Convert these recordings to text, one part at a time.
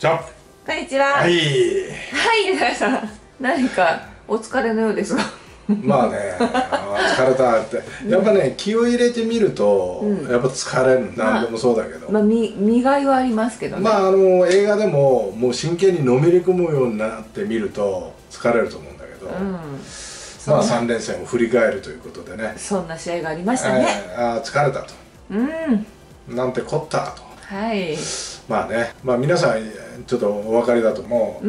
じゃこんにちは。はいはい、皆さん何かお疲れのようですがまあね、疲れたってやっぱね、気を入れてみるとやっぱ疲れる。何でもそうだけど、まあ見がいはありますけどね。まあ映画でももう真剣にのめり込むようになってみると疲れると思うんだけど、まあ3連戦を振り返るということでね、そんな試合がありましたね。ああ疲れたと、なんてこったと。はい、まあね、まあ皆さんちょっとお分かりだと思う。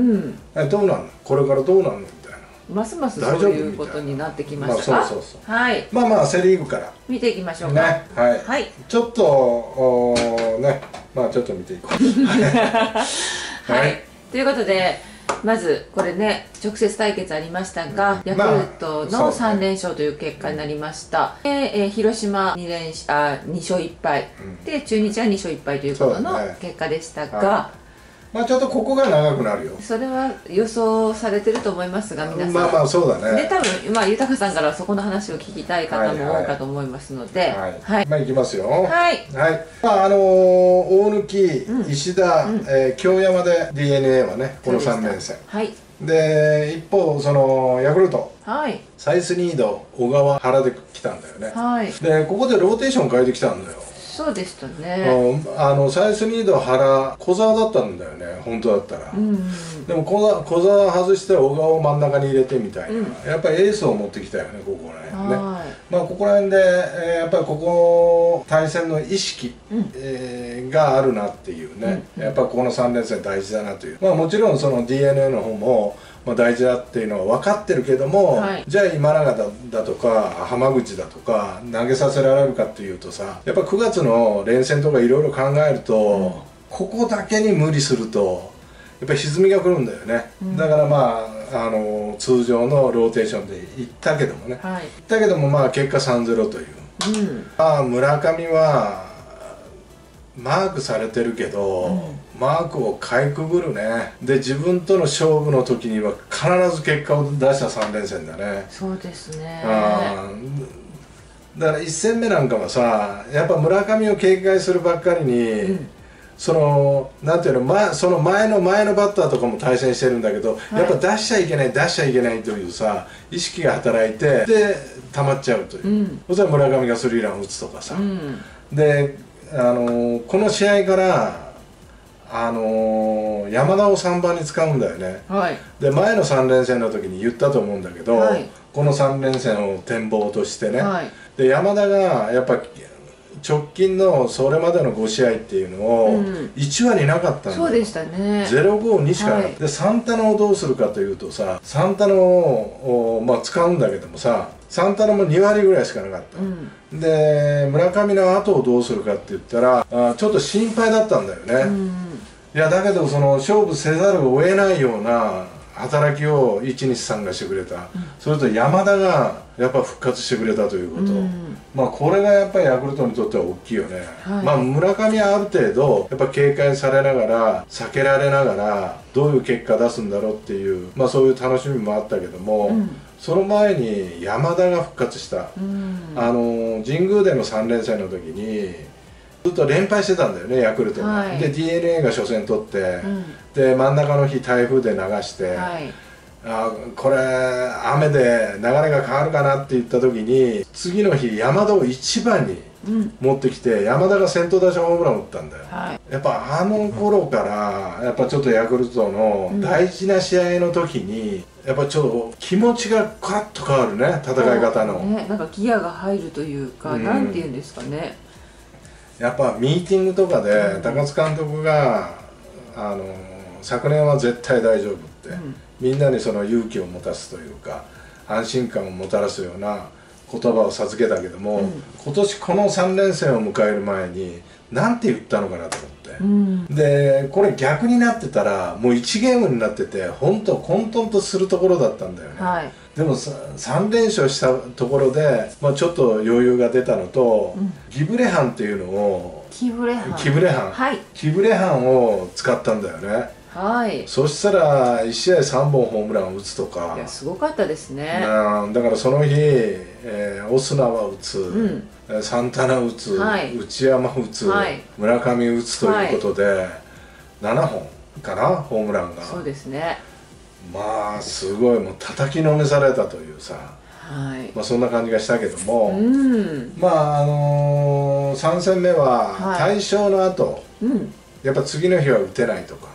どうなの、これからどうなのみたいな、ますますそういうことになってきましたか。まあまあセ・リーグから見ていきましょうかね。はい、ちょっとね、まあちょっと見ていこう。はい、ということでまずこれね、直接対決ありましたが、ヤクルトの3連勝という結果になりました。広島2勝1敗で、中日は2勝1敗ということの結果でしたが、まあちょっとここが長くなるよ。それは予想されてると思いますが、皆さん、まあまあそうだね。で、多分まあ豊さんからそこの話を聞きたい方も多いかと思いますので、まあいきますよ。まあ大貫、石田、京山で DeNA はね、この3連戦。で一方そのヤクルト、サイスニード、小川、原で来たんだよね。でここでローテーション変えてきたんだよ。そうでしたね。サイスニード、原、小沢だったんだよね、本当だったら。でも小沢外して小川を真ん中に入れてみたいな、やっぱりエースを持ってきたよね、ここら辺ね。まあここら辺でやっぱりここ対戦の意識があるなっていうね、やっぱここの3連戦大事だなという。まあもちろんその DeNA の方もまあ大事だっていうのは分かってるけども、じゃあ今永だとか浜口だとか投げさせられるかっていうとさ、やっぱ9月の連戦とかいろいろ考えると、ここだけに無理するとやっぱり歪みがくるんだよね。だからまあ通常のローテーションでいったけどもね、だけどもまあ結果 3-0 という、まあ村上はマークされてるけど、マークをかいくぐるね。で自分との勝負の時には必ず結果を出した3連戦だね。そうですね。だから1戦目なんかはさ、やっぱ村上を警戒するばっかりに、そのなんていうの、その前のバッターとかも対戦してるんだけど、やっぱ出しちゃいけない出しちゃいけないというさ意識が働いて、で溜まっちゃうという、そしたら村上がスリーラン打つとかさ、でこの試合から、山田を3番に使うんだよね。で前の3連戦の時に言ったと思うんだけど、この3連戦を展望としてね、で山田がやっぱ直近のそれまでの5試合っていうのを1割なかったんだよ。そうでしたね。052しかなかった。でサンタナをどうするかというとさ、サンタナを、まあ、使うんだけどもさ、サンタナも2割ぐらいしかなかった、で村上の後をどうするかって言ったらちょっと心配だったんだよね、いやだけどその勝負せざるを得ないような働きを123がしてくれた、それと山田がやっぱ復活してくれたということ、まあこれがやっぱりヤクルトにとっては大きいよね、まあ村上はある程度やっぱ警戒されながら避けられながらどういう結果出すんだろうっていう、まあそういう楽しみもあったけども、その前に山田が復活した、神宮での3連戦の時にずっと連敗してたんだよねヤクルトが、で DeNA が初戦取って、で真ん中の日台風で流して、これ雨で流れが変わるかなって言った時に次の日山田を1番に持ってきて、山田が先頭打者ホームラン打ったんだよ、やっぱあの頃からやっぱちょっとヤクルトの大事な試合の時にやっぱちょっと気持ちがカラッと変わるね、戦い方の、なんかギアが入るというか、なんていうんですかね、やっぱミーティングとかで高津監督が昨年は絶対大丈夫って、みんなにその勇気を持たすというか安心感をもたらすような言葉を授けたけども、今年この3連戦を迎える前になんて言ったのかなと思って、でこれ逆になってたらもう1ゲームになってて本当混沌とするところだったんだよね、でも3連勝したところで、まあ、ちょっと余裕が出たのと、ギブレハンっていうのをギブレハンを使ったんだよね。そしたら1試合3本ホームランを打つとか、いやすごかったですね。だからその日、オスナは打つ、サンタナ打つ、内山打つ、村上打つということで、7本かな、ホームランが。そうですね。まあすごい、もう叩きのめされたというさ、はい、まあそんな感じがしたけども、うん、まあ3戦目は大勝の後、はいうん、やっぱ次の日は打てないとか、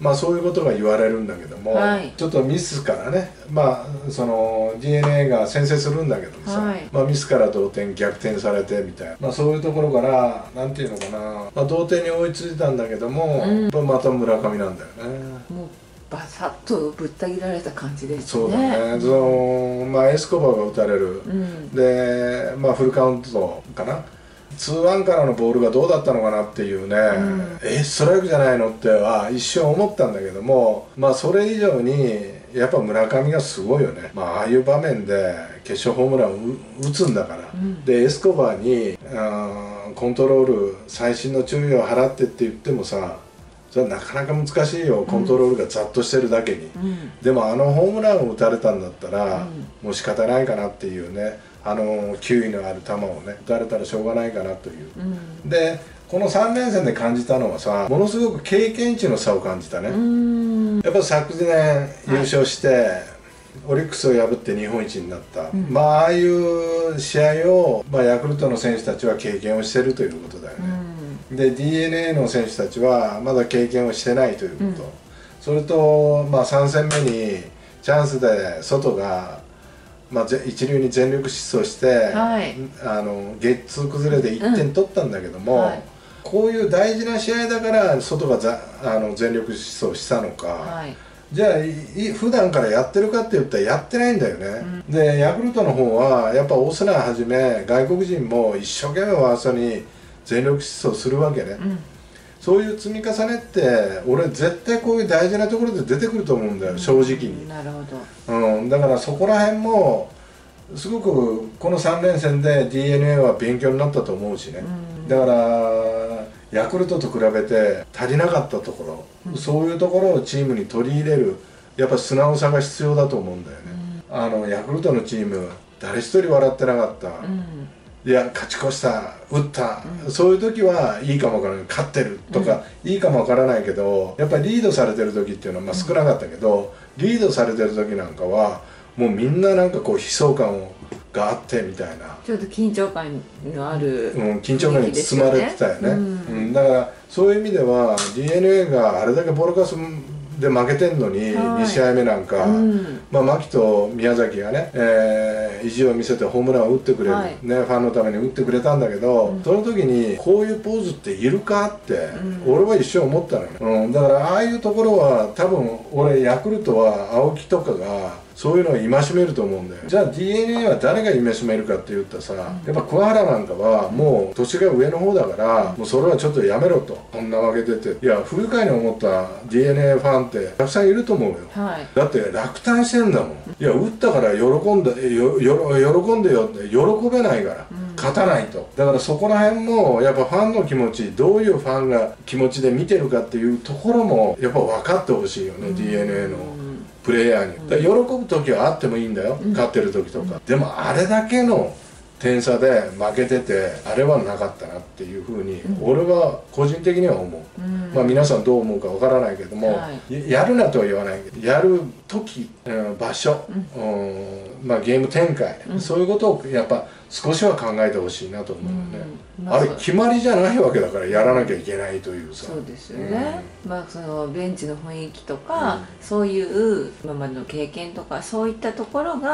まあそういうことが言われるんだけども、はい、ちょっとミスからね、まあその DeNA が先制するんだけどもさ、はい、まあミスから同点、逆転されてみたいな、まあそういうところからなんていうのかな、まあ、同点に追いついたんだけども、うん、また村上なんだよね。もうバサッとぶった切られた感じですね。そうだね。そのまあエスコバが打たれる、うん、でまあフルカウントかな。2-1からのボールがどうだったのかなっていうね、うん、ストライクじゃないのっては一瞬思ったんだけども、まあそれ以上にやっぱ村上がすごいよね。まあああいう場面で決勝ホームランを打つんだから、うん、でエスコバにコントロール細心の注意を払ってって言ってもさ、それはなかなか難しいよ。コントロールがざっとしてるだけに、うん、でもあのホームランを打たれたんだったら、うん、もう仕方ないかなっていうね、球威のある球をね打たれたらしょうがないかなという、うん、でこの3連戦で感じたのはさ、ものすごく経験値の差を感じたね。やっぱ昨年優勝して、はい、オリックスを破って日本一になった、うん、まあああいう試合を、まあ、ヤクルトの選手たちは経験をしてるということだよね、うんで DeNA の選手たちはまだ経験をしてないということ、うん、それと、まあ、3戦目にチャンスでソトが、まあ、一流に全力疾走して、はい、ゲッツー崩れで1点取ったんだけども、うんはい、こういう大事な試合だからソトが全力疾走したのか、はい、じゃあ普段からやってるかって言ったらやってないんだよね、うん、でヤクルトの方はやっぱオスナはじめ外国人も一生懸命ワーストに全力疾走するわけね、うん、そういう積み重ねって俺絶対こういう大事なところで出てくると思うんだよ、うん、正直に。なるほど、うん、だからそこら辺もすごくこの3連戦で DeNA は勉強になったと思うしね、うん、だからヤクルトと比べて足りなかったところ、うん、そういうところをチームに取り入れるやっぱ素直さが必要だと思うんだよね、うん、ヤクルトのチーム誰一人笑ってなかった、うんいや勝ち越した打った、うん、そういう時はいいかも分からない勝ってるとか、うん、いいかも分からないけどやっぱりリードされてる時っていうのはまあ少なかったけど、うん、リードされてる時なんかはもうみんななんかこう悲壮感があってみたいなちょっと緊張感のある、うん、緊張感に包まれてたよね、うんうん、だからそういう意味では DeNA があれだけボロカスで負けてんのに2試合目なんか、うん、まあ牧と宮崎がね、意地を見せてホームランを打ってくれる、はい、ねファンのために打ってくれたんだけど、うん、その時にこういうポーズっているかって、うん、俺は一生思ったのね、うん、だからああいうところは多分俺ヤクルトは青木とかがそういうのを戒めると思うんだよ。じゃあ DeNA は誰が戒めるかって言ったらさ、うん、やっぱ桑原なんかはもう年が上の方だから、うん、もうそれはちょっとやめろとこんな負けてていや不愉快に思った DeNA ファンってたくさんいると思うよ、はい、だって落胆してんだもん、うん、いや打ったから喜んでよって喜べないから、うん、勝たないとだからそこら辺もやっぱファンの気持ちどういうファンが気持ちで見てるかっていうところもやっぱ分かってほしいよね、うん、DeNA のプレイヤーに。だから喜ぶ時はあってもいいんだよ、うん、勝ってる時とか、うん、でもあれだけの点差で負けててあれはなかったなっていうふうに、うん、俺は個人的には思う、うん、まあ皆さんどう思うかわからないけども、はい、やるなとは言わないけどやる時、場所、うん、まあゲーム展開、うん、そういうことをやっぱ少しは考えてほしいなと思うので、ねうんまあ、あれ決まりじゃないわけだからやらなきゃいけないというさそうですよね、うん、まあそのベンチの雰囲気とか、うん、そういう今までの経験とかそういったところが、うん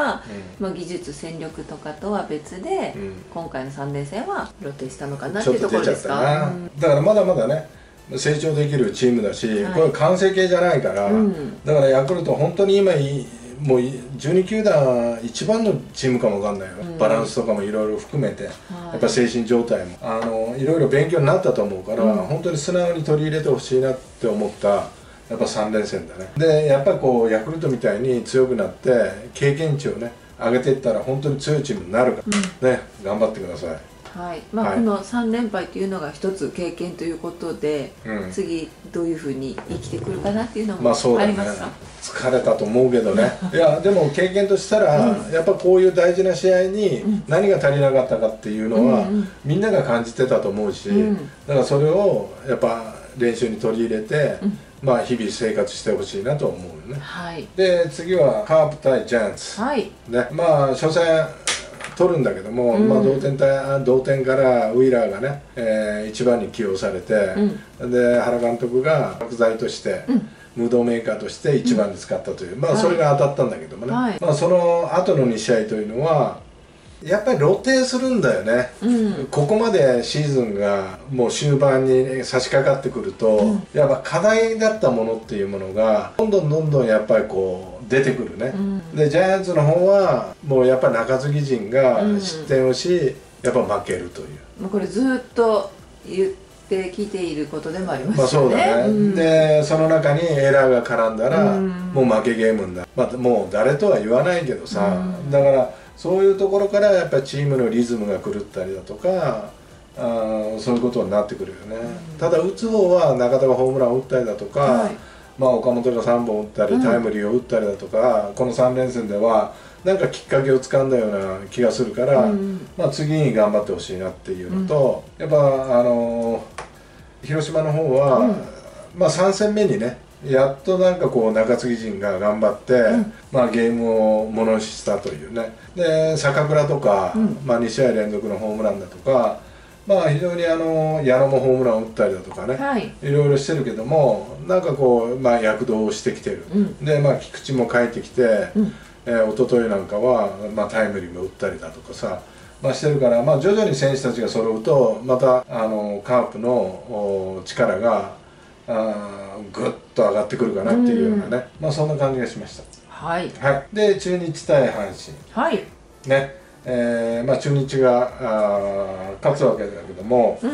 まあ、技術戦力とかとは別で、うん、今回の3連戦は露呈したのかなっていうところですか、うん、だからまだまだね成長できるチームだし、はい、これ完成形じゃないから、うん、だからヤクルト本当に今もう12球団一番のチームかもわかんないよ、うん、バランスとかもいろいろ含めて、はい、やっぱ精神状態もいろいろ勉強になったと思うから、うん、本当に素直に取り入れてほしいなって思ったやっぱ3連戦だね。でやっぱりこうヤクルトみたいに強くなって経験値をね上げていったら本当に強いチームになるから、うん、ね頑張ってください。はいまあはい、この3連敗というのが一つ経験ということで、うん、次どういうふうに生きてくるかなっていうのもありますか、ね、疲れたと思うけどねいやでも経験としたら、うん、やっぱこういう大事な試合に何が足りなかったかっていうのは、うん、みんなが感じてたと思うし、うん、だからそれをやっぱ練習に取り入れて、うんまあ日々生活してほしいなと思うよね。はい、で次はカープ対ジャイアンツ、はい、ね、まあ初戦取るんだけども、うん、まあ同点からウィーラーがね、1番に起用されて、うん、で原監督が角材として、うん、ムードメーカーとして1番に使ったという、うん、まあそれが当たったんだけどもね、はい、まあその後の2試合というのはやっぱり露呈するんだよね、うん、ここまでシーズンがもう終盤に差し掛かってくると、うん、やっぱ課題だったものっていうものがどんどんやっぱりこう出てくるね、うん、でジャイアンツの方はもうやっぱり中継ぎ陣が失点をし、うん、やっぱ負けるという、もうこれずっと言ってきていることでもありますよね。まあそうだね、うん、でその中にエラーが絡んだら、うん、もう負けゲームになる、まあ、もう誰とは言わないけどさ、うん、だからそういうところからやっぱりチームのリズムが狂ったりだとか、そういうことになってくるよね、うん、ただ打つ方は中田がホームランを打ったりだとか、はい、まあ、岡本が3本打ったりタイムリーを打ったりだとか、うん、この3連戦ではなんかきっかけをつかんだような気がするから、うん、まあ次に頑張ってほしいなっていうのと、うん、やっぱ広島の方は、うん、まあ3戦目にねやっとなんかこう中継ぎ陣が頑張って、うん、まあゲームをものにしたというね。で坂倉とか、うん、まあ2試合連続のホームランだとか、まあ非常に矢野もホームランを打ったりだとかね、はい、いろいろしてるけどもなんかこう、まあ、躍動してきてる、うん、で、まあ、菊池も帰ってきて、うん、一昨日なんかは、まあ、タイムリーも打ったりだとかさ、まあ、してるから、まあ、徐々に選手たちが揃うとまたカープの力がぐっと上がってくるかなっていうようなね、まあそんな感じがしました。はい、はい、で中日対阪神、はいね、まあ中日が勝つわけだけども、うん、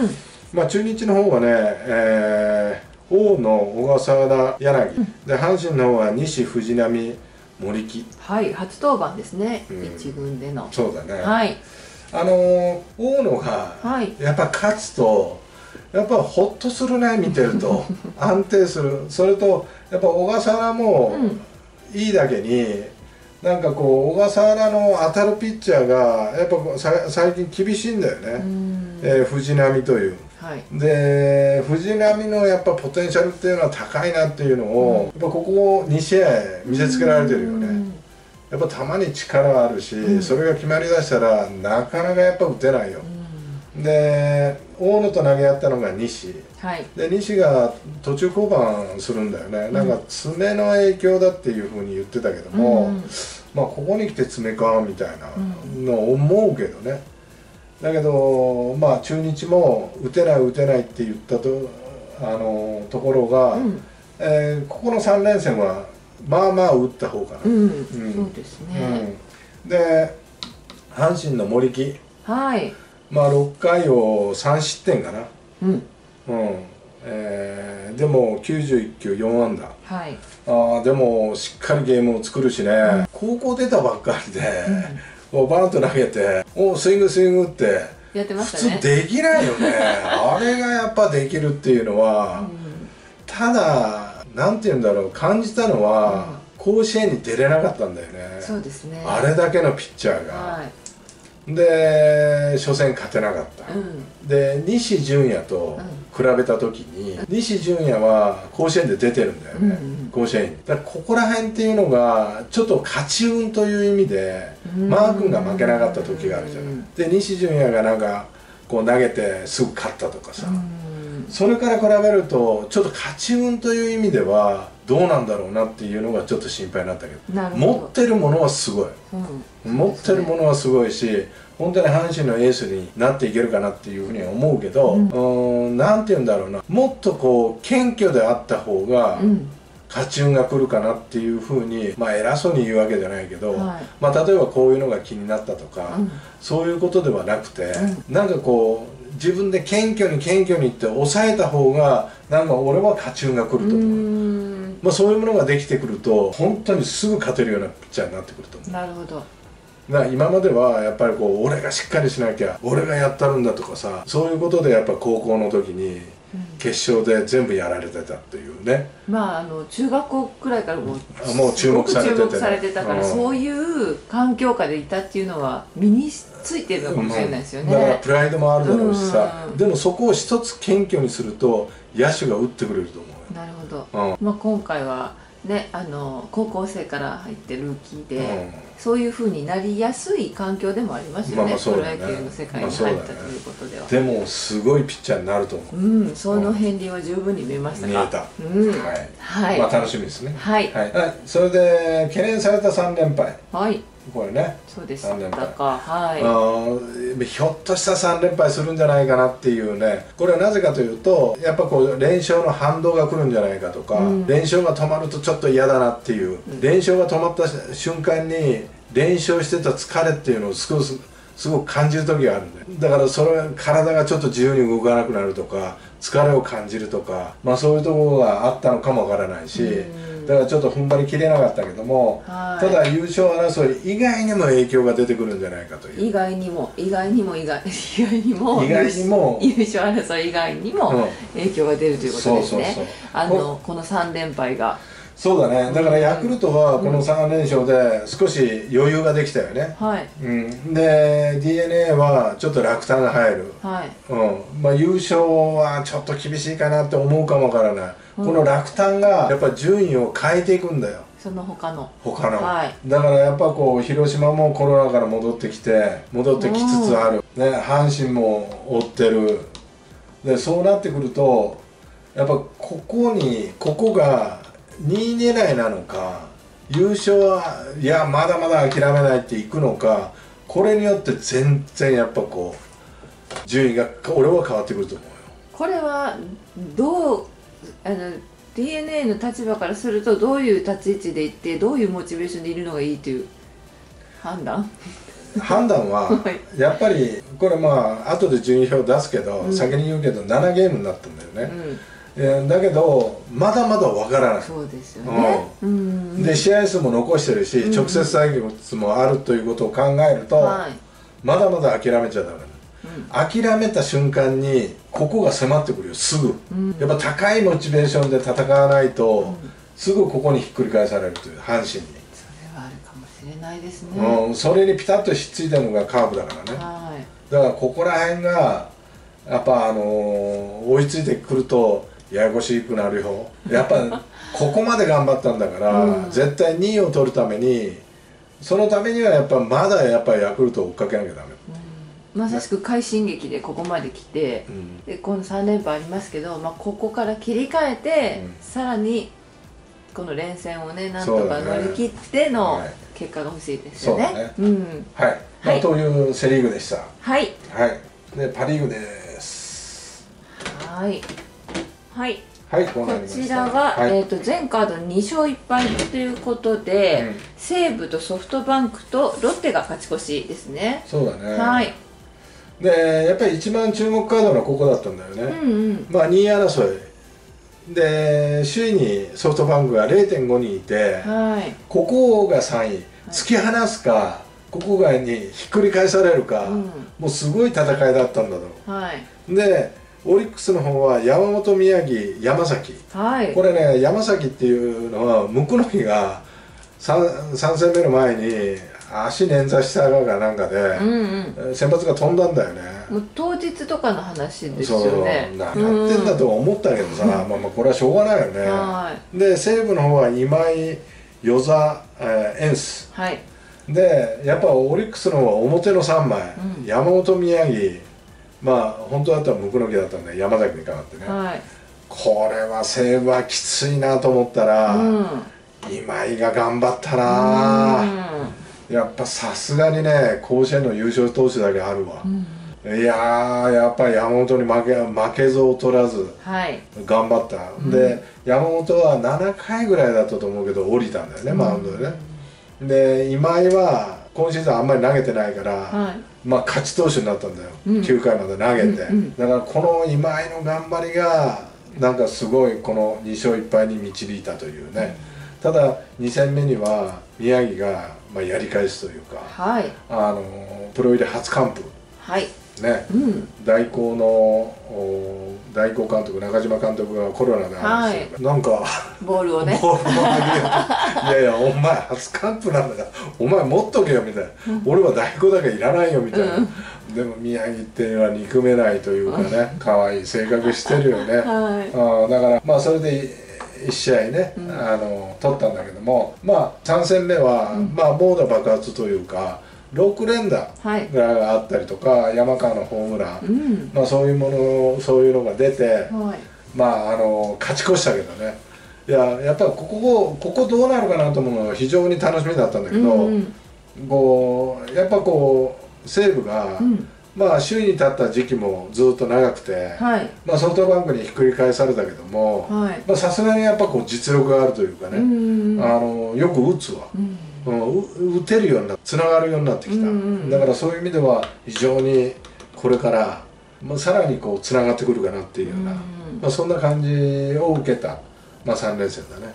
まあ中日の方はね、大野、小笠原、柳、うん、で阪神の方は西、藤浪、森木、はい、初登板ですね、うん、一軍での。そうだね、はい、大野がやっぱ勝つと、はい、やっぱほっとするね、見てると安定する。それとやっぱ小笠原もいいだけに、うん、なんかこう小笠原の当たるピッチャーがやっぱ最近厳しいんだよね、藤浪という、はい、で藤浪のやっぱポテンシャルっていうのは高いなっていうのを、うん、やっぱここ2試合見せつけられてるよね、うん、やっぱ球に力あるし、うん、それが決まりだしたらなかなかやっぱ打てないよ、うん、で大野と投げ合ったのが西、はい、で西が途中降板するんだよね、うん、なんか爪の影響だっていうふうに言ってたけども、うん、まあここに来て爪かみたいなの思うけどね、うん、だけどまあ中日も打てない打てないって言ったところが、うん、ここの3連戦はまあまあ打った方かな。そうですね、うん、で阪神の森木、はい、まあ6回を3失点かな、うん、うん、でも91球4安打、はい、でもしっかりゲームを作るしね、うん、高校出たばっかりで、うん、バンと投げてスイングスイングってやってましたね。普通できないよねあれがやっぱできるっていうのは、うん、ただなんて言うんだろう、感じたのは、うん、甲子園に出れなかったんだよね。そうですね、あれだけのピッチャーが、はい、で初戦勝てなかった、うん、で西純也と比べた時に、うん、西純也は甲子園で出てるんだよね、うん、甲子園に。だからここら辺っていうのがちょっと勝ち運という意味で、うん、マー君が負けなかった時があるじゃない、うん、で西純也がなんかこう投げてすぐ勝ったとかさ、うん、それから比べるとちょっと勝ち運という意味ではどうなんだろうなっていうのがちょっと心配になったけど、持ってるものはすごい、うん、持ってるものはすごいし、本当に阪神のエースになっていけるかなっていうふうには思うけど、うん、なんて言うんだろうな、もっとこう謙虚であった方が勝ち運が来るかなっていうふうに、まあ偉そうに言うわけじゃないけど、はい、まあ例えばこういうのが気になったとか、うん、そういうことではなくて、うん、なんかこう自分で謙虚に謙虚にって抑えた方がなんか俺は勝ち運が来ると思う。まあそういうものができてくると本当にすぐ勝てるようなピッチャーになってくると思う。なるほど。今まではやっぱりこう俺がしっかりしなきゃ、俺がやったるんだとかさ、そういうことでやっぱ高校の時に決勝で全部やられてたっていうね、うん、まあ中学校くらいからもう注目されてて、ね、注目されてたから、うん、そういう環境下でいたっていうのは身についてるのかもしれないですよね、うん、だからプライドもあるだろうしさ、うん、でもそこを一つ謙虚にすると野手が打ってくれると思う。なるほど。ど、まあ、今回はね、高校生から入ってルーキーで、そういうふうになりやすい環境でもありますよね、プロ野球の世界に入ったということでは。でもすごいピッチャーになると思う。うん、その片りんは十分に見えましたか。見えた。はい。まあ楽しみですね。はい。それで懸念された3連敗。はい。これね。そうです。はい。ひょっとしたら3連敗するんじゃないかなっていうね。これはなぜかというと、やっぱこう連勝の反動が来るんじゃないかとか、連勝が止まるとちょっと嫌だなっていう。連勝が止まった瞬間に連勝してた疲れっていうのをすごく感じる時があるんだよ。だからそれ体がちょっと自由に動かなくなるとか、疲れを感じるとか、まあそういうところがあったのかもわからないし。だからちょっと踏ん張りきれなかったけども、ただ優勝争い以外にも影響が出てくるんじゃないかという。意外にも優勝争い以外にも影響が出るということですね。この3連敗が。そうだね。だからヤクルトはこの3連勝で少し余裕ができたよね。で DeNA はちょっと落胆が入る。まあ優勝はちょっと厳しいかなって思うかもわからない。この落胆がやっぱ順位を変えていくんだよ。その他の、だからやっぱこう広島もコロナから戻ってきつつある、ね、阪神も追ってる。でそうなってくるとやっぱここが2位狙いなのか、優勝はいやまだまだ諦めないっていくのか、これによって全然やっぱこう順位が俺は変わってくると思うよ。これはどうDeNA の立場からするとどういう立ち位置でいってどういうモチベーションでいるのがいいという判断はやっぱりこれまあ後で順位表出すけど、先に言うけど7ゲームになったんだよね、だけどまだまだ分からない。そうですよね。で試合数も残してるし、直接対決もあるということを考えると、まだまだ諦めちゃダメだ。諦めた瞬間にここが迫ってくるよ、すぐ。やっぱ高いモチベーションで戦わないと、すぐここにひっくり返されるという、阪神に。それはあるかもしれないですね。それにピタッとひっついたのがカーブだからね。だからここら辺がやっぱ追いついてくるとややこしくなるよ。やっぱここまで頑張ったんだから、絶対2位を取るために、そのためにはやっぱまだやっぱヤクルトを追っかけなきゃダメ。まさしく快進撃でここまで来て、でこの3連敗ありますけど、まあ、ここから切り替えて、さらにこの連戦をねなんとか乗り切っての結果が欲しいですよね。はい、というセ・リーグでした。でパ・リーグです。こちらが、全カード2勝1敗ということで、西武とソフトバンクとロッテが勝ち越しですね。そうだね。でやっぱり一番注目カードがここだったんだよね。まあ2位争いで首位にソフトバンクが 0.5 人いて、ここが3位、突き放すかここがにひっくり返されるか、もうすごい戦いだったんだろう。でオリックスの方は山本、宮城、山崎、これね山崎っていうのは椋木が 3戦目の前に足捻挫したかなんかで先発が飛んだんだよね。もう当日とかの話ですよね。そうなってんだとは思ったけどさ、まあこれはしょうがないよね。で西武の方は今井、與座、エンス、でやっぱオリックスの方は表の3枚、山本、宮城、まあ本当だったら椋木だったんで山崎に変わってね、これは西武はきついなと思ったら、今井が頑張ったな。やっぱさすがにね甲子園の優勝投手だけあるわ、いやーやっぱり山本に負けず劣らず頑張った、で山本は7回ぐらいだったと思うけど降りたんだよね、マウンドでね。で今井は今シーズンあんまり投げてないから、まあ勝ち投手になったんだよ、9回まで投げて、だからこの今井の頑張りがなんかすごいこの2勝1敗に導いたというね、ただ2戦目には宮城がまあやり返すというか、プロ入り初完封、代行監督中島監督がコロナで話してる、なんかボールをね「いやいやお前初完封なんだからお前持っとけよ」みたいな「俺は代行だけいらないよ」みたいな、でも宮城っては憎めないというかね、可愛い性格してるよね。だからまあそれで1試合ね、取ったんだけども、まあ、3戦目は、まあ、猛打爆発というか、6連打ぐらいがあったりとか、山川のホームラン、まあ、そういうのが出て、まあ、勝ち越したけどね、いや、やっぱりここどうなるかなと思うのが非常に楽しみだったんだけど、こうやっぱこう、西武が、まあ首位に立った時期もずっと長くて、まあソフトバンクにひっくり返されたけども、まあさすがにやっぱこう実力があるというかね、よく打つわ、打てるようになってつながるようになってきた。だからそういう意味では非常にこれから、まあ、さらにこうつながってくるかなっていうような、まあそんな感じを受けた。まあ3連戦だね、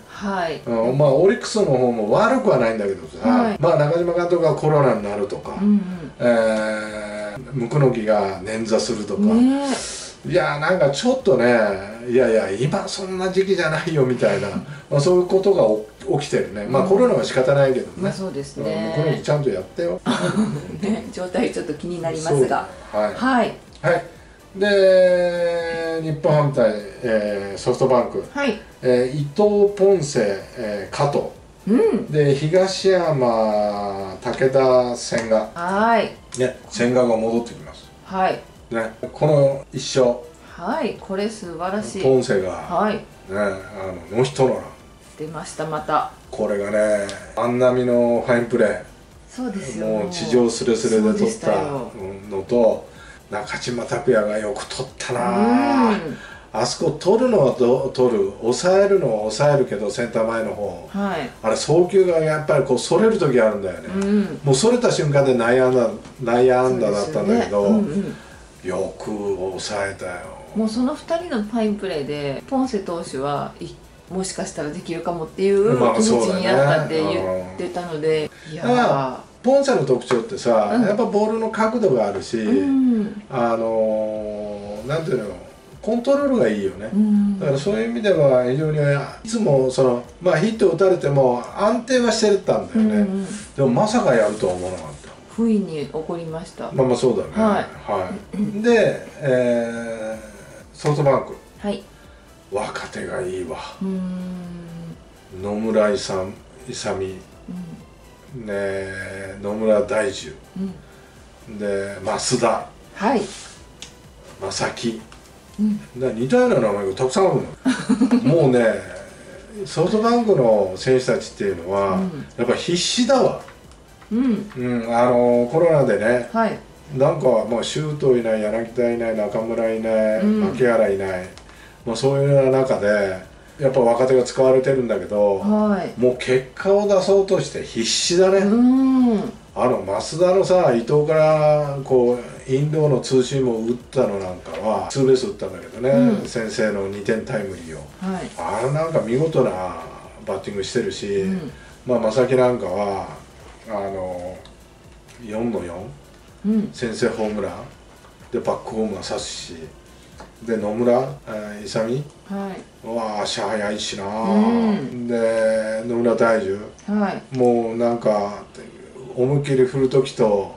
まあオリックスの方も悪くはないんだけどさ、まあ中島監督がコロナになるとか、椋木が捻挫するとか、いやなんかちょっとね、いやいや今そんな時期じゃないよみたいな、まあそういうことが起きてるね。まあコロナは仕方ないけどね、椋木ちゃんとやってよ状態ちょっと気になりますが、はいで日本ハム対、ソフトバンク、伊藤ポンセ、加藤、で東山武田千賀、ね、千賀が戻ってきます、ね、この一勝、これ素晴らしい。ポンセが、ね、ノーヒットノーラン出ました。またこれがね、万波のファインプレー、そうですよ、もう地上すれすれで取ったのと、中島拓也がよく取ったな、あそこ取るのは取る、抑えるのは抑えるけど、センター前の方、あれ送球がやっぱりこうそれる時あるんだよね、もうそれた瞬間で内野安打だったんだけど、よく抑えたよ。もうその2人のファインプレーでポンセ投手はもしかしたらできるかもっていう気持ちになったって言ってたので、いやポンセの特徴ってさ、やっぱボールの角度があるし、なんていうの、コントロールがいいよね。だからそういう意味では非常にいつもその、まあ、ヒットを打たれても安定はしてたんだよね、でもまさかやるとは思わなかった。不意に起こりました。まあまあそうだね、で、ソフトバンク、若手がいいわ。野村勇、ね、野村大樹、で増田、正木、似たような名前がたくさんあるのもうね、ソフトバンクの選手たちっていうのは、やっぱ必死だわ。コロナでね、なんかもう周東いない、柳田いない、中村いない、牧原いない、まあ、そういうような中で。やっぱ若手が使われてるんだけど、もう結果を出そうとして必死だね。増田のさ、伊藤からこうインドのツーシームを打ったのなんかはツーベース打ったんだけどね、先制の2点タイムリーを、あれなんか見事なバッティングしてるし、まあ正木なんかは4の4、先制ホームランでバックホームが刺すし。で野村勇、足速いしな、で野村大樹、もうなんか思いっきり振る時と、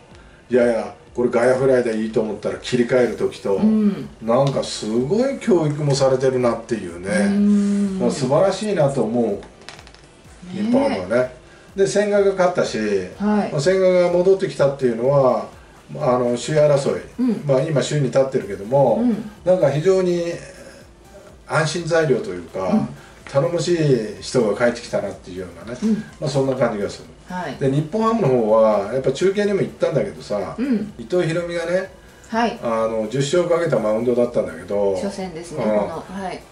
いやいやこれ外野フライでいいと思ったら切り替える時と、なんかすごい教育もされてるなっていうね、素晴らしいなと思う日本はね。で千賀が勝ったし、千賀が戻ってきたっていうのは。首位争い、まあ今首位に立ってるけども、なんか非常に安心材料というか、頼もしい人が帰ってきたなっていうようなね、まあそんな感じがする、で日本ハムの方はやっぱ中継にも行ったんだけどさ、伊藤大海がね、10勝をかけたマウンドだったんだけど、初戦ですね、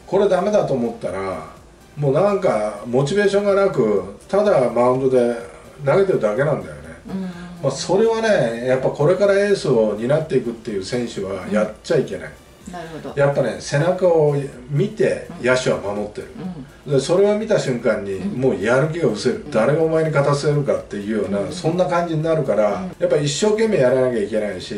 これダメだと思ったらもうなんかモチベーションがなく、ただマウンドで投げてるだけなんだよね。まあそれはね、やっぱこれからエースを担っていくっていう選手はやっちゃいけない、やっぱね背中を見て野手は守ってる、でそれを見た瞬間にもうやる気が失せる、誰がお前に勝たせるかっていうような、そんな感じになるから、やっぱ一生懸命やらなきゃいけないし、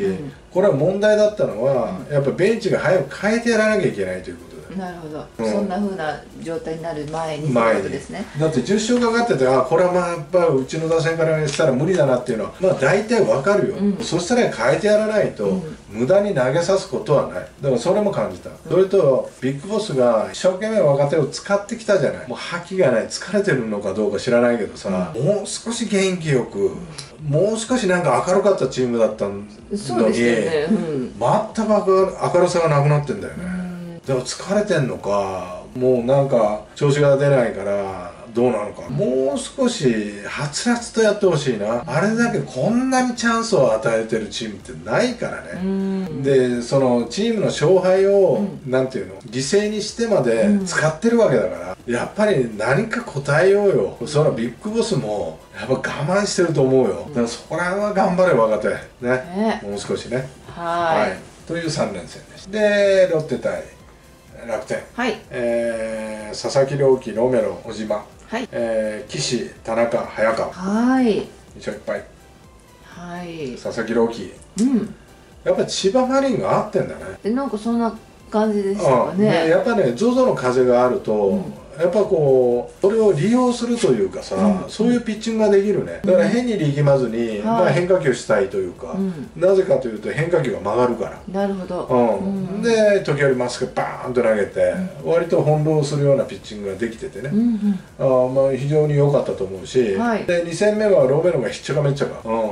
これは問題だったのはやっぱベンチが早く変えてやらなきゃいけないということで、なるほど、うん、そんなふうな状態になる前にということですね。だって10週間かかってて、あこれはまあやっぱうちの打線からしたら無理だなっていうのはまあ大体わかるよ、うん、そしたら変えてやらないと、うん、無駄に投げさすことはない。だからそれも感じた、うん、それとビッグボスが一生懸命若手を使ってきたじゃない。もう覇気がない、疲れてるのかどうか知らないけどさ、うん、もう少し元気よく、うん、もう少しなんか明るかったチームだったのに、全く明るさがなくなってんだよね、うん、でも疲れてんのかもうなんか調子が出ないからどうなのか、うん、もう少しはつらつとやってほしいな。あれだけこんなにチャンスを与えてるチームってないからね、うん、でそのチームの勝敗を、うん、なんていうの犠牲にしてまで使ってるわけだから、うん、やっぱり何か答えようよ、うん、そのビッグボスもやっぱ我慢してると思うよ、うん、だからそこら辺は頑張れ若手ね、もう少しね。はいという3連戦でした。でロッテ対楽天、はい佐々木朗希、ロメロ、小島、はい岸、田中、早川、はい一勝1敗、はい佐々木朗希、うん、やっぱり千葉マリンが合ってんだね。なんかそんな感じでしたかね。やっぱね ZOZO の風があると、うんやっぱこうそれを利用するというかさ、うん、そういうピッチングができるね。だから変に力まずに、うん、まあ変化球したいというか、うん、なぜかというと変化球が曲がるからなるほど、うんうん、で時折マスクバーンと投げて、うん、割と翻弄するようなピッチングができててね、うんうん、あまあ非常に良かったと思うし、はい、で2戦目はロメロがひっちゃかめっちゃか、うん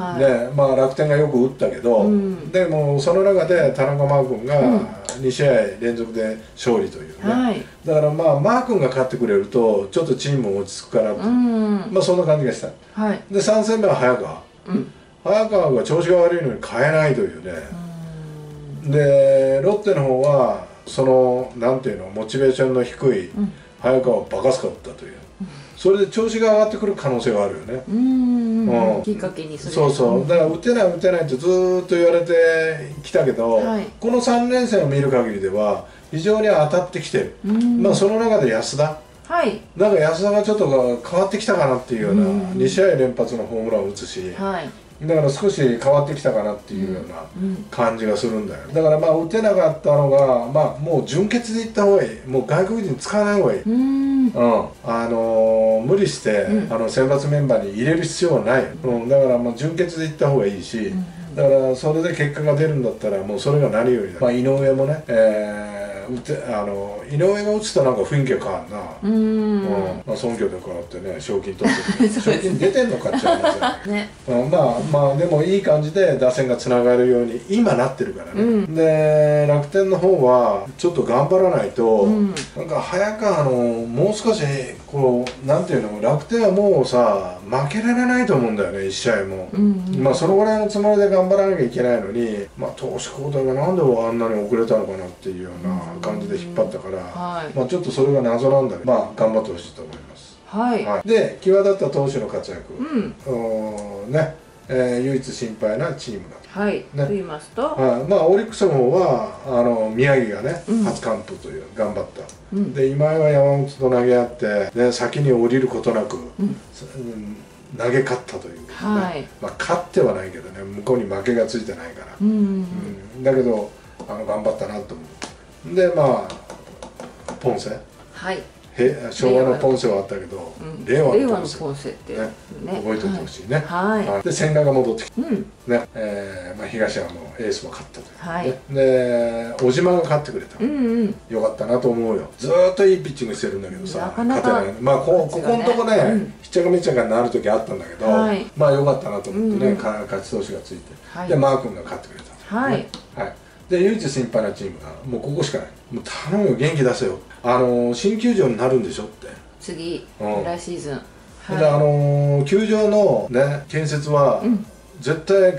はい、でまあ楽天がよく打ったけど、うん、でもその中で田中マー君が、うん2試合連続で勝利というね、はい、だからまあマー君が勝ってくれるとちょっとチームも落ち着くから、まあそんな感じがした、はい、で3戦目は早川、うん、早川が調子が悪いのに変えないというね、でロッテの方はそのなんていうのモチベーションの低い早川をバカスカ打ったという、うん、それで調子が上がってくる可能性があるよね。きっかけにそうそうだから打てない打てないってずーっと言われてきたけど、はい、この3連戦を見る限りでは非常に当たってきてる。まあその中で安田、はい、なんか安田がちょっと変わってきたかなっていうような2試合連発のホームランを打つし、はい、だから少し変わってきたかなっていうような感じがするんだよ、ね、だからまあ打てなかったのが、まあ、もう準決でいった方がいい、もう外国人使わない方がいい、無理して、うん、選抜メンバーに入れる必要はない、うん、だからもう準決でいった方がいいし、だからそれで結果が出るんだったらもうそれが何よりだ、まあ、井上もね、井上が打つとなんか雰囲気が変わるな、まあ孫興慟からってね賞金取ってる、ね、賞金出てんのかっちゃいますよね、まあでもいい感じで打線がつながるように今なってるからね、うん、で楽天の方はちょっと頑張らないと、うん、なんか早川もう少しこうなんていうの楽天はもうさ負けられないと思うんだよね1試合も、まあそのぐらいのつもりで頑張らなきゃいけないのに、まあ投手交代がなんであんなに遅れたのかなっていうような感じで引っ張ったから、まあちょっとそれが謎なんだけど、まあ頑張ってほしいと思います。はい。で際立った投手の活躍、ね、唯一心配なチームだと。はい。と言いますと、まあオリックスの方は宮城がね初完封という頑張った。で今井は山本と投げ合って、で先に降りることなく。投げ勝ったということで、ね、まあ勝ってはないけどね向こうに負けがついてないから、だけど頑張ったなと思う。でまあポンセ、はい、昭和のポンセはあったけど令和のポンセってね覚えておいてほしいね。はい、で千賀が戻ってきて、ねまあ東山のエースも勝ったという、で小島が勝ってくれた、よかったなと思うよ。ずっといいピッチングしてるんだけどさ勝てない。まあここのとこねひっちゃかめっちゃかになる時あったんだけど、まあよかったなと思ってね勝ち投手がついて、でマー君が勝ってくれた。はいで唯一心配なチームがもうここしかない。もう頼むよ元気出せよ、新球場になるんでしょって次、来シーズンで球場のね建設は絶対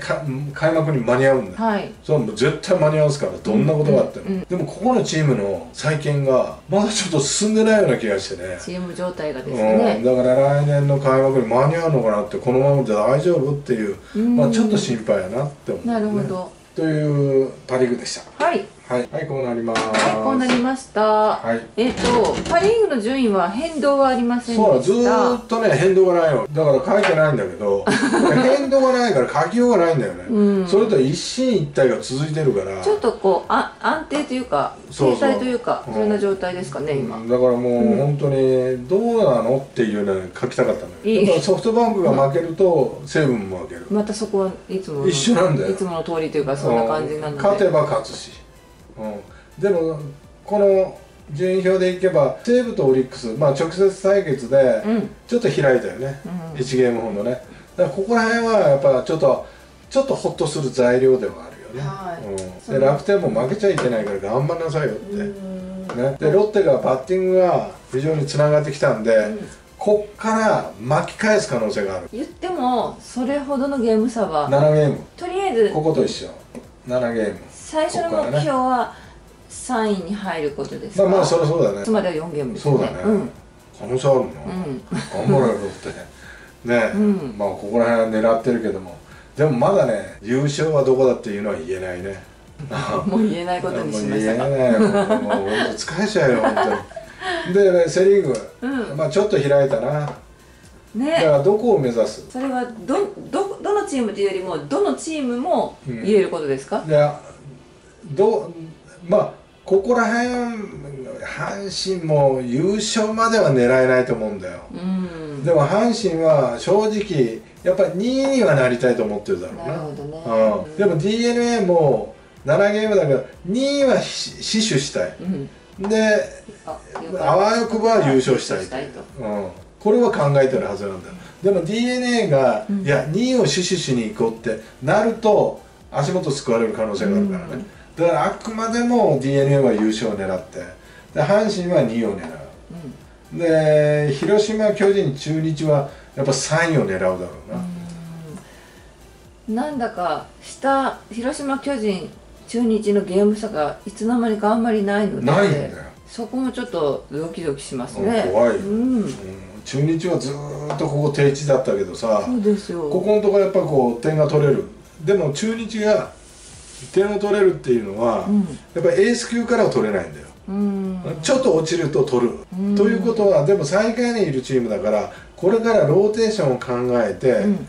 開幕に間に合うんだ、それはもう絶対間に合うんですからどんなことがあっても。でもここのチームの再建がまだちょっと進んでないような気がしてねチーム状態がですね、だから来年の開幕に間に合うのかなってこのままで大丈夫っていう、まあちょっと心配やなって思う。なるほどというパ・リーグでした。はい。はい、はい、こうなります。はい、こうなりました。はい、パ・リーグの順位は変動はありませんでした。そう、ずーっとね、変動がないの。だから書いてないんだけど、変動がないから書きようがないんだよね。うん、それと一進一退が続いてるから。ちょっとこう、安定というか、停滞というか、そんな状態ですかね、今。だからもう、本当に、どうなのっていうのを書きたかったのよ。だからソフトバンクが負けると、西武も負ける。またそこはいつもの。一緒なんだよ。いつもの通りというか、そんな感じなので。勝てば勝つし。うん、でもこの順位表でいけば西武とオリックス、まあ、直接対決でちょっと開いたよね、うん、1ゲームほどね。だからここら辺はやっぱちょっとホッとする材料ではあるよね、はい、うん、で楽天も負けちゃいけないから頑張んなさいよって、ね、でロッテがバッティングが非常につながってきたんで、うん、こっから巻き返す可能性がある。言ってもそれほどのゲーム差は7ゲーム、とりあえずここと一緒7ゲーム。最初の目標は3位に入ることですか。まあそれそうだね。つまりは4ゲームですね。そうだね。可能性あるな。頑張れよってね。まあここら辺は狙ってるけども、でもまだね優勝はどこだっていうのは言えないね。もう言えないことにしましたか。もう言えないよ。もう疲れちゃうよ本当に。でねセ・リーグ、まあちょっと開いたな。ね、だからどこを目指す、それはどのチームというよりもどのチームも言えることですか。いや、まあここら辺阪神も優勝までは狙えないと思うんだよ、うん、でも阪神は正直やっぱり2位にはなりたいと思ってるだろうな。なるほどね、うん、でも DeNA も7ゲームだけど2位は死守したい、うん、であわよくば優勝したいと、うん、これは考えてるはずなんだよ。でも DeNA が、うん、いや2位を死守しに行こうってなると足元すくわれる可能性があるからね、うん、だからあくまでも DeNA は優勝を狙って、で阪神は2位を狙う、うん、で広島、巨人、中日はやっぱ3位を狙うだろうな。うん、なんだか下広島、巨人、中日のゲーム差がいつの間にかあんまりないので、ないんだよ。そこもちょっとドキドキしますね。うん、怖い。うん、中日はずーっとここ定置だったけどさ、そうですよ。ここのところやっぱこう点が取れる。でも中日が点を取れるっていうのは、うん、やっぱりエース級からは取れないんだよ。ちょっと落ちると取るということは、でも最下位にいるチームだからこれからローテーションを考えて、うん、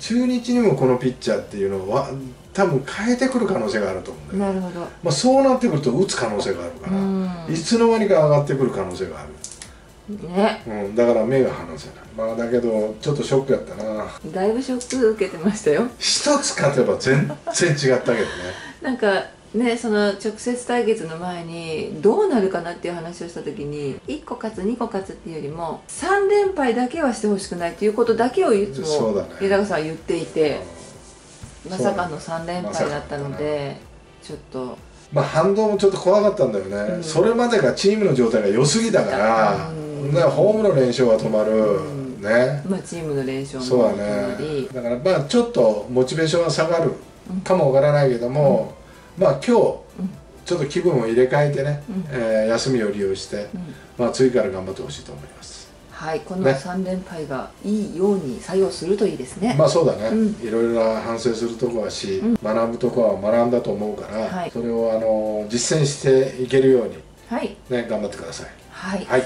中日にもこのピッチャーっていうのは多分変えてくる可能性があると思うんだよ。なるほど。まあそうなってくると打つ可能性があるから、うん、いつの間にか上がってくる可能性がある。ね、うん、だから目が離せない。まあだけどちょっとショックやったな。だいぶショック受けてましたよ。一つ勝てば全然違ったけどね。なんかね、その直接対決の前にどうなるかなっていう話をした時に1個勝つ2個勝つっていうよりも3連敗だけはしてほしくないっていうことだけをいつも江高さんは言っていて、まさかの3連敗だったので、ちょっとまあ反動もちょっと怖かったんだよね、うん、それまでがチームの状態が良すぎだから、うん、ホームの連勝は止まる、うん、ね、まあチームの連勝も止まり、そうだね、だからまあちょっとモチベーションは下がるかもわからないけども、うん、まあ今日ちょっと気分を入れ替えてね、うん、休みを利用して、うん、まあ次から頑張ってほしいと思います。はい、この3連敗がいいように作用するといいですね。まあそうだね、うん、いろいろな反省するとこはし、うん、学ぶとこは学んだと思うから、はい、それを実践していけるように、はい、ね、頑張ってください。はい、はい。